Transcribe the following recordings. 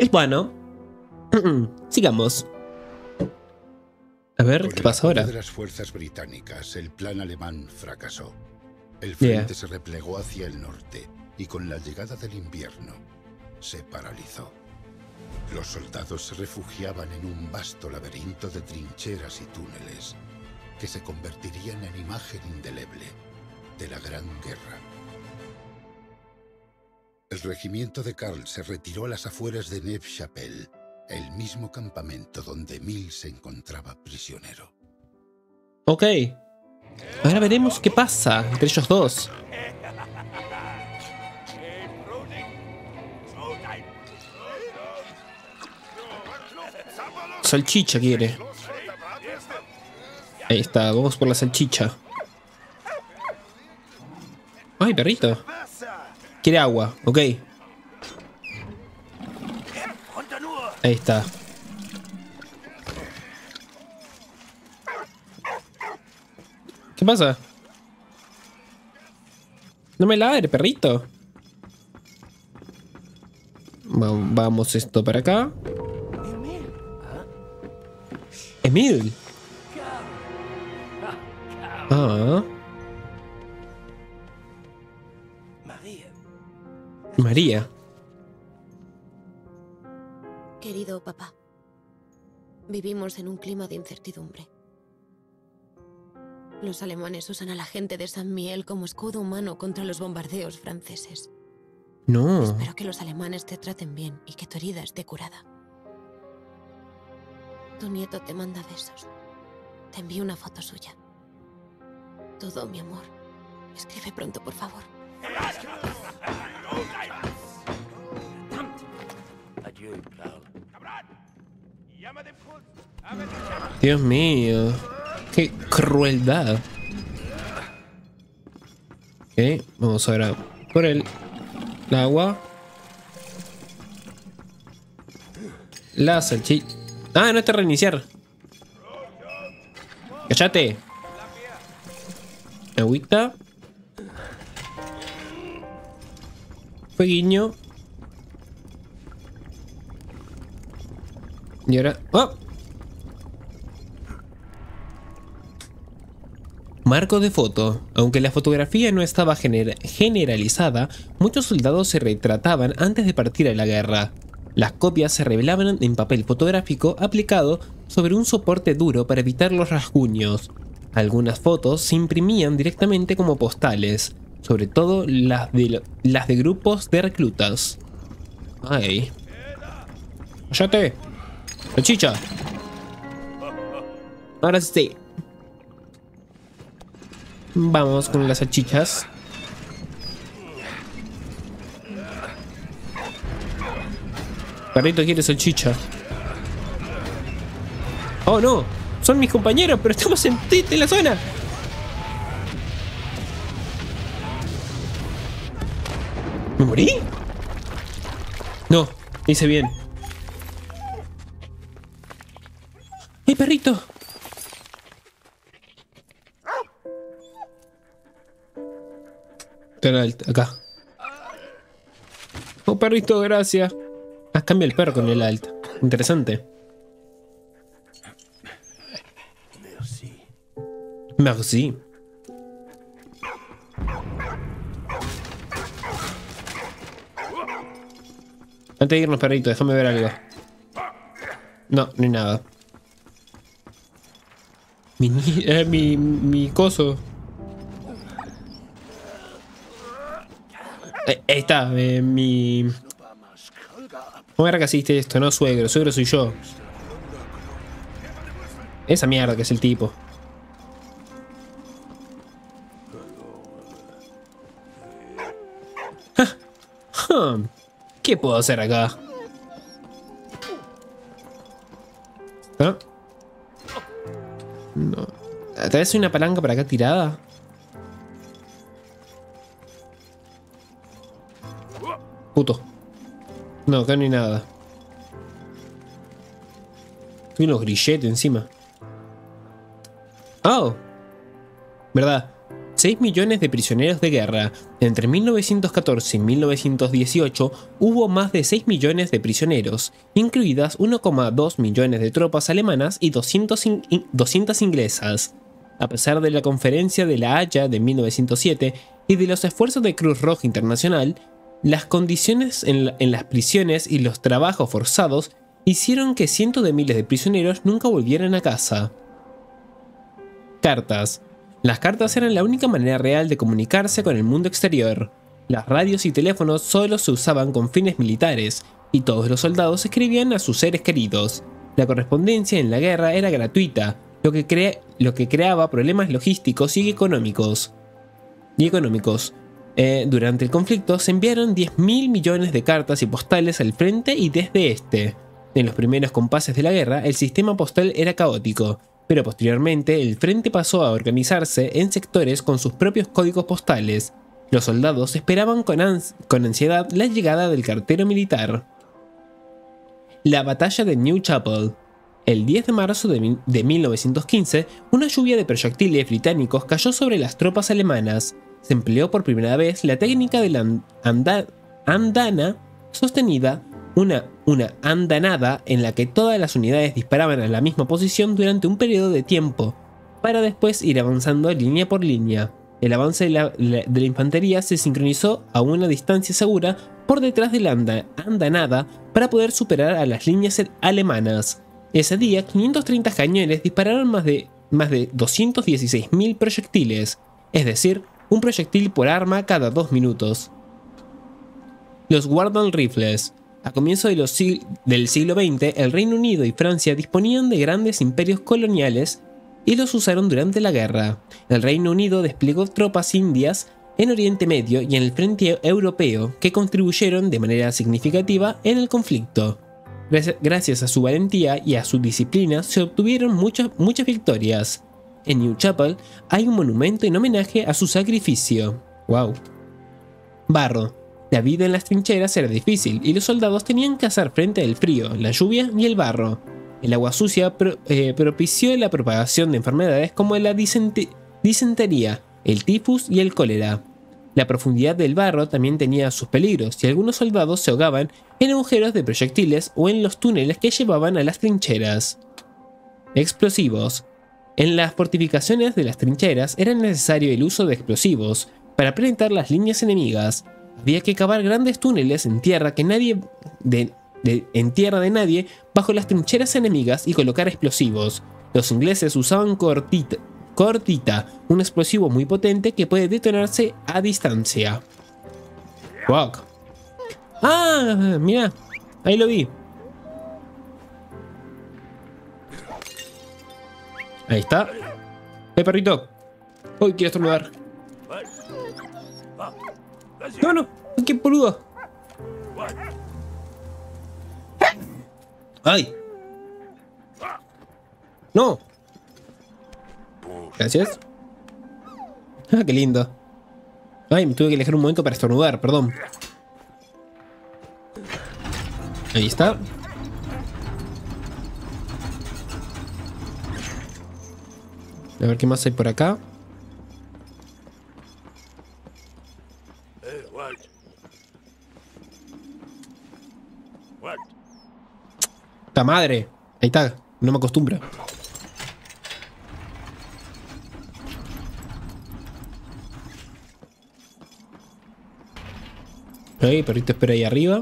Es bueno. Sigamos. A ver, ¿qué pasa ahora? De las fuerzas británicas, el plan alemán fracasó. El frente se replegó hacia el norte y con la llegada del invierno se paralizó. Los soldados se refugiaban en un vasto laberinto de trincheras y túneles que se convertirían en imagen indeleble de la Gran Guerra. El regimiento de Carl se retiró a las afueras de Neuve Chapelle, el mismo campamento donde Emil se encontraba prisionero. Ok. Ahora veremos qué pasa entre ellos dos. Salchicha quiere. Ahí está, vamos por la salchicha. Ay, perrito. Quiere agua, ok. Ahí está. ¿Qué pasa? No me ladre, perrito. Vamos esto para acá. Emil. Ah. María. Querido papá, vivimos en un clima de incertidumbre. Los alemanes usan a la gente de San Miguel como escudo humano contra los bombardeos franceses. No. Espero que los alemanes te traten bien y que tu herida esté curada. Tu nieto te manda besos. Te envío una foto suya. Todo mi amor. Escribe pronto, por favor. Dios mío, qué crueldad. Ok, vamos ahora por el agua. La salchicha. Ah, no está reiniciar. Cállate. Agüita. Fueguiño. Y ahora... ¡Oh! Marco de foto. Aunque la fotografía no estaba generalizada, muchos soldados se retrataban antes de partir a la guerra. Las copias se revelaban en papel fotográfico aplicado sobre un soporte duro para evitar los rasguños. Algunas fotos se imprimían directamente como postales, sobre todo las de grupos de reclutas. Ay. ¡Cállate! ¡La chicha! Ahora sí. Vamos con las salchichas. Perrito quiere salchicha. ¡Oh, no! Son mis compañeros, pero estamos en la zona. ¿Me morí? No, hice bien. ¡Hey, perrito! Acá. Oh, perrito, gracias. Ah, cambia el perro con el alt. Interesante. Merci. Merci. Antes de irnos, perrito, déjame ver algo. No, no hay nada. Mi coso. Ahí está, mi... ¿Cómo era que hiciste esto? No, suegro. Suegro soy yo. Esa mierda que es el tipo. ¿Qué puedo hacer acá? ¿Ah? No. ¿Traes una palanca para acá tirada? Puto. No, acá no hay nada. Hay unos grilletes encima. ¡Oh! ¿Verdad? 6 millones de prisioneros de guerra. Entre 1914 y 1918 hubo más de 6 millones de prisioneros, incluidas 1,2 millones de tropas alemanas y 200 inglesas. A pesar de la Conferencia de La Haya de 1907 y de los esfuerzos de Cruz Roja Internacional, las condiciones en las prisiones y los trabajos forzados hicieron que cientos de miles de prisioneros nunca volvieran a casa. Cartas. Las cartas eran la única manera real de comunicarse con el mundo exterior. Las radios y teléfonos solo se usaban con fines militares, y todos los soldados escribían a sus seres queridos. La correspondencia en la guerra era gratuita, lo que creaba problemas logísticos y económicos. Durante el conflicto se enviaron 10.000 millones de cartas y postales al frente y desde este. En los primeros compases de la guerra, el sistema postal era caótico, pero posteriormente el frente pasó a organizarse en sectores con sus propios códigos postales. Los soldados esperaban con ansiedad la llegada del cartero militar. La batalla de Neuve Chapelle. El 10 de marzo de 1915, una lluvia de proyectiles británicos cayó sobre las tropas alemanas. Se empleó por primera vez la técnica de la andana sostenida, una andanada en la que todas las unidades disparaban a la misma posición durante un periodo de tiempo, para después ir avanzando línea por línea. El avance de la infantería se sincronizó a una distancia segura por detrás de la andanada para poder superar a las líneas alemanas. Ese día, 530 cañones dispararon más de 216.000 proyectiles, es decir, un proyectil por arma cada 2 minutos. Los Warden Rifles. A comienzos del siglo XX, el Reino Unido y Francia disponían de grandes imperios coloniales y los usaron durante la guerra. El Reino Unido desplegó tropas indias en Oriente Medio y en el frente europeo que contribuyeron de manera significativa en el conflicto. Gracias a su valentía y a su disciplina se obtuvieron muchas victorias. En Neuve Chapelle hay un monumento en homenaje a su sacrificio. Wow. Barro. La vida en las trincheras era difícil y los soldados tenían que hacer frente al frío, la lluvia y el barro. El agua sucia propició la propagación de enfermedades como la disentería, el tifus y el cólera. La profundidad del barro también tenía sus peligros y algunos soldados se ahogaban en agujeros de proyectiles o en los túneles que llevaban a las trincheras. Explosivos. En las fortificaciones de las trincheras era necesario el uso de explosivos para penetrar las líneas enemigas. Había que cavar grandes túneles en tierra de nadie bajo las trincheras enemigas y colocar explosivos. Los ingleses usaban cortita, un explosivo muy potente que puede detonarse a distancia. ¡Wow! ¡Ah! Mira, ahí lo vi. Ahí está. ¡Hey, perrito! ¡Uy, quiero estornudar! ¡No, no! ¡Qué boludo! ¡Ay! ¡No! Gracias. ¡Ah, qué lindo! Ay, me tuve que alejar un momento para estornudar, perdón. Ahí está. A ver qué más hay por acá. ¡Ta madre! Ahí está, no me acostumbro. Ahí, perrito espera ahí arriba.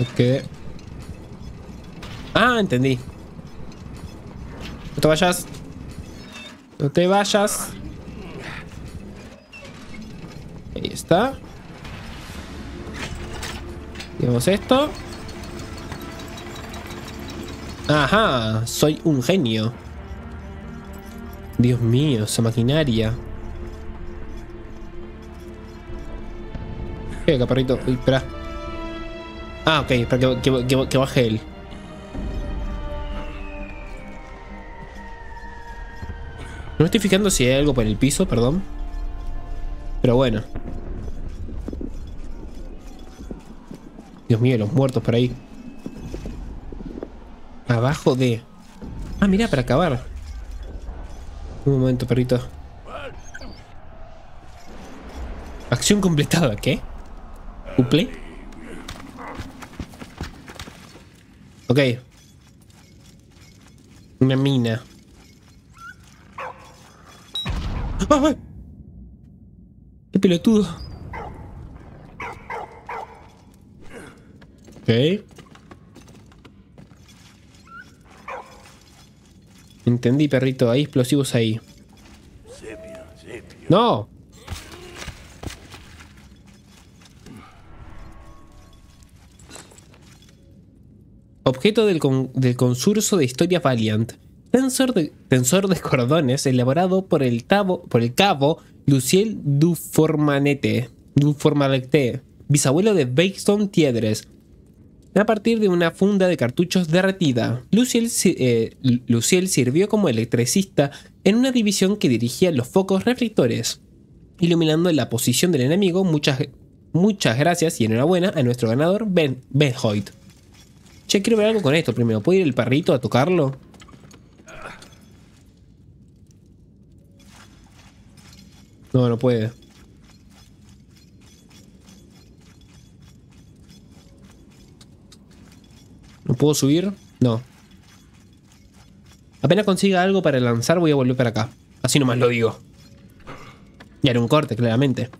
Ok. Ah, entendí. No te vayas. No te vayas. Ahí está. Tenemos esto. Ajá, soy un genio. Dios mío, esa maquinaria. ¿Qué acá, perrito? Uy, espera. Ah, ok, espera que baje él. No me estoy fijando si hay algo por el piso, perdón. Pero bueno. Dios mío, los muertos por ahí. Abajo de... Ah, mira, para acabar. Un momento, perrito. Acción completada, ¿qué? ¿Uplay? Ok. Una mina. ¡Ah! ¡Qué pelotudo! Ok. Entendí, perrito. Hay explosivos ahí. ¡No! Objeto del concurso de historia Valiant. Tensor de cordones elaborado por el cabo Lucien Duformantel, bisabuelo de Bateson Tiedres, a partir de una funda de cartuchos derretida. Lucien sirvió como electricista en una división que dirigía los focos reflectores, iluminando la posición del enemigo. Muchas gracias y enhorabuena a nuestro ganador Ben Hoyt. Che, quiero ver algo con esto primero. ¿Puede ir el perrito a tocarlo? No, no puede. ¿No puedo subir? No. Apenas consiga algo para lanzar, voy a volver para acá. Así nomás lo digo. Y haré un corte, claramente.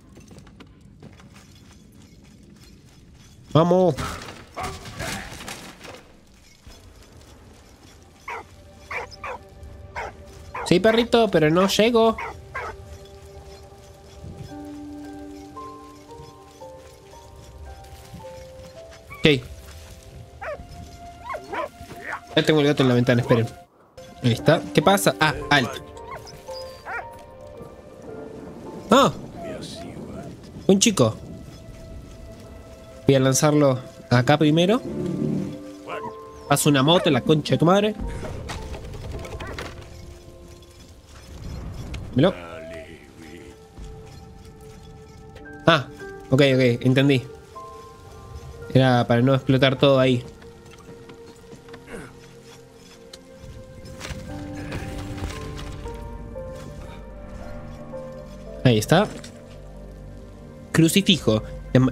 ¡Vamos! Sí, perrito, pero no llego. Ok. Ya tengo el gato en la ventana, esperen. Ahí está. ¿Qué pasa? Ah, alt. ¡Ah! Un chico. Voy a lanzarlo acá primero. Paso una moto en la concha de tu madre. ¿Melo? Ah, ok, entendí. Era para no explotar todo ahí. Ahí está. Crucifijo.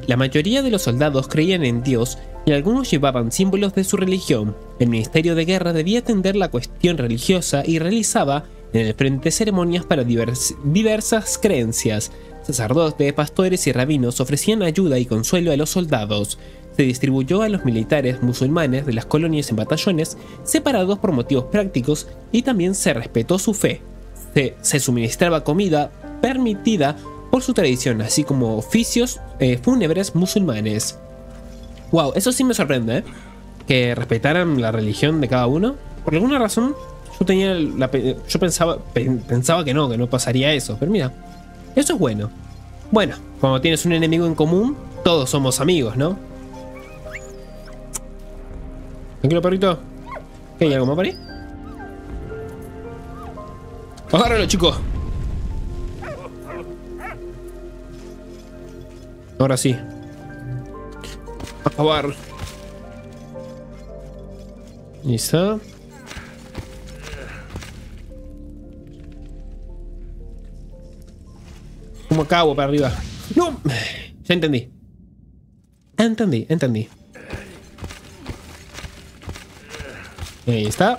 La mayoría de los soldados creían en Dios y algunos llevaban símbolos de su religión. El Ministerio de Guerra debía atender la cuestión religiosa y realizaba en el frente ceremonias para diversas creencias. Sacerdotes, pastores y rabinos ofrecían ayuda y consuelo a los soldados. Se distribuyó a los militares musulmanes de las colonias en batallones separados por motivos prácticos y también se respetó su fe. Se suministraba comida permitida por su tradición, así como oficios fúnebres musulmanes. Wow, eso sí me sorprende, ¿eh? Que respetaran la religión de cada uno. Por alguna razón yo tenía pensaba que no pasaría eso, pero mira, eso es bueno. Bueno, cuando tienes un enemigo en común, todos somos amigos, ¿no? Tranquilo, perrito. ¿Qué hay algo más para ahí? ¡Agárralo, chico! Ahora sí. Acabar. Listo. ¿Cómo acabo para arriba? ¡No! Ya entendí. Entendí. Ahí está.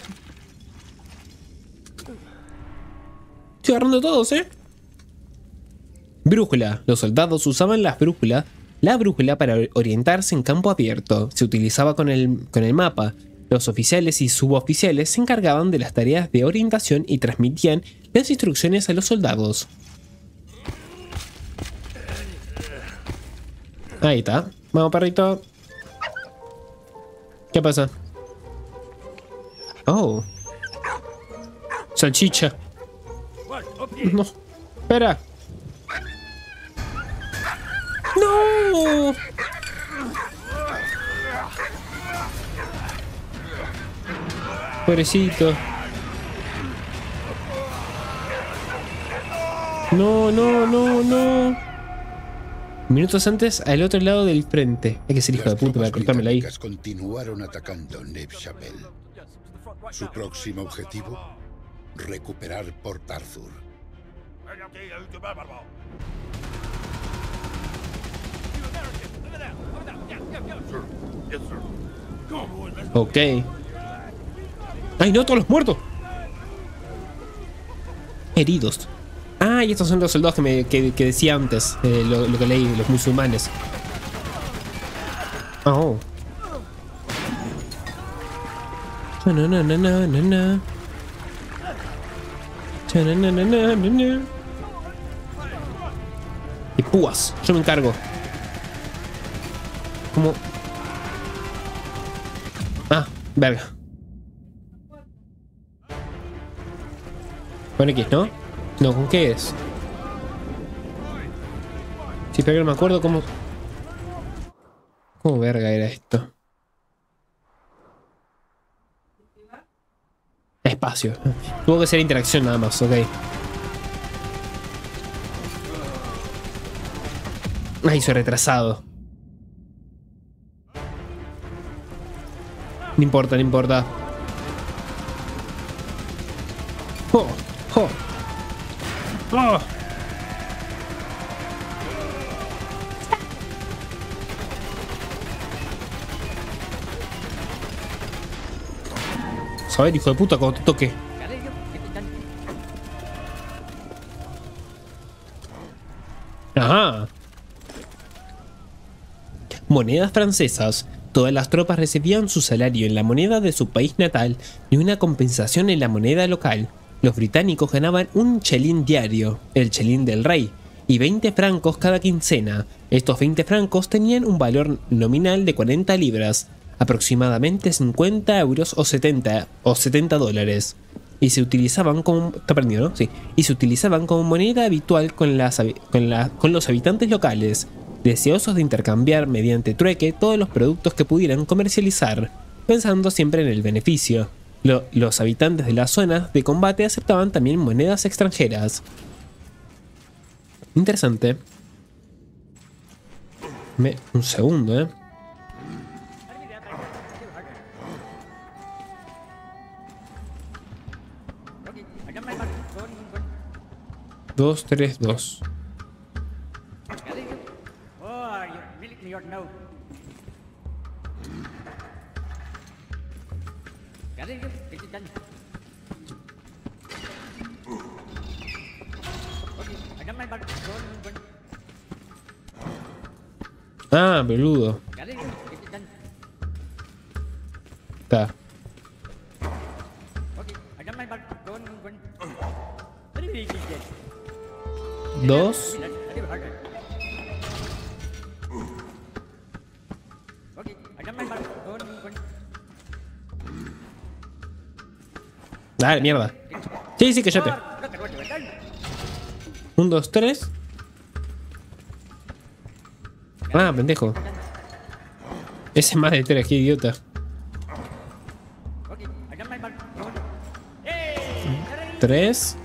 Estoy agarrando todos, ¿eh? Brújula. Los soldados usaban la brújula para orientarse en campo abierto. Se utilizaba con el mapa. Los oficiales y suboficiales se encargaban de las tareas de orientación y transmitían las instrucciones a los soldados. Ahí está. Vamos, perrito. ¿Qué pasa? Oh. Salchicha. No. Espera. No. Pobrecito. No. Minutos antes, al otro lado del frente. Hay que ser hijo de puta para cortármela ahí. Las tropas británicas continuaron atacando Neuve Chapelle. Su próximo objetivo, recuperar Port Arthur. Ok. ¡Ay, no! ¡Todos los muertos! Heridos. Ah, y estos son los soldados que decía antes, lo que leí, los musulmanes. Oh. Y púas, yo me encargo. ¿Cómo? Ah, verga. Con X, ¿no? No, ¿con qué es? Sí, pero no me acuerdo cómo... ¿Cómo verga era esto? Espacio. Tuvo que ser interacción nada más, ok. Ay, soy retrasado. No importa, no importa. ¡Oh! ¡Oh! ¡Oh! A ver, hijo de puta, cuando te toque. Ajá. Monedas francesas. Todas las tropas recibían su salario en la moneda de su país natal y una compensación en la moneda local. Los británicos ganaban un chelín diario, el chelín del rey, y 20 francos cada quincena. Estos 20 francos tenían un valor nominal de 40 libras. Aproximadamente 50 euros o 70 dólares, y se utilizaban como moneda habitual con los habitantes locales, deseosos de intercambiar mediante trueque todos los productos que pudieran comercializar, pensando siempre en el beneficio. Los habitantes de las zonas de combate aceptaban también monedas extranjeras. Interesante. Un segundo, Dos, tres, dos. Ah, peludo. Está. Dos. Dale, mierda. Sí, sí, que yo te. Un, dos, tres. Ah, pendejo. Ese es más de tres, qué idiota. Tres.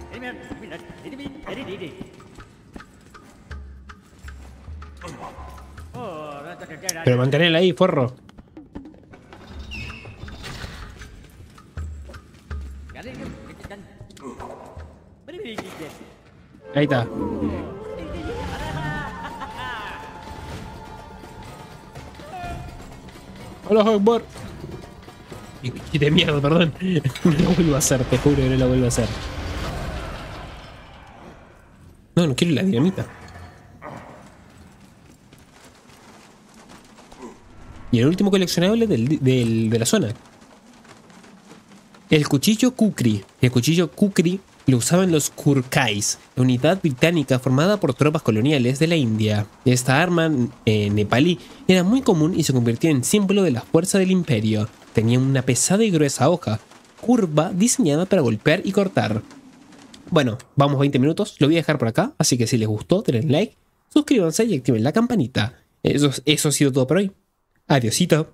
Pero mantenerla ahí, forro. Ahí está. Hola, Hogboard. Y de mierda, perdón. No lo vuelvo a hacer, te juro que no lo vuelvo a hacer. No, no quiero la dinamita. Y el último coleccionable de la zona. El cuchillo Kukri. El cuchillo Kukri lo usaban los Gurkhas, la unidad británica formada por tropas coloniales de la India. Esta arma nepalí era muy común y se convirtió en símbolo de la fuerza del imperio. Tenía una pesada y gruesa hoja, curva, diseñada para golpear y cortar. Bueno, vamos 20 minutos, lo voy a dejar por acá, así que si les gustó, denle like, suscríbanse y activen la campanita. Eso ha sido todo por hoy. Adiósito.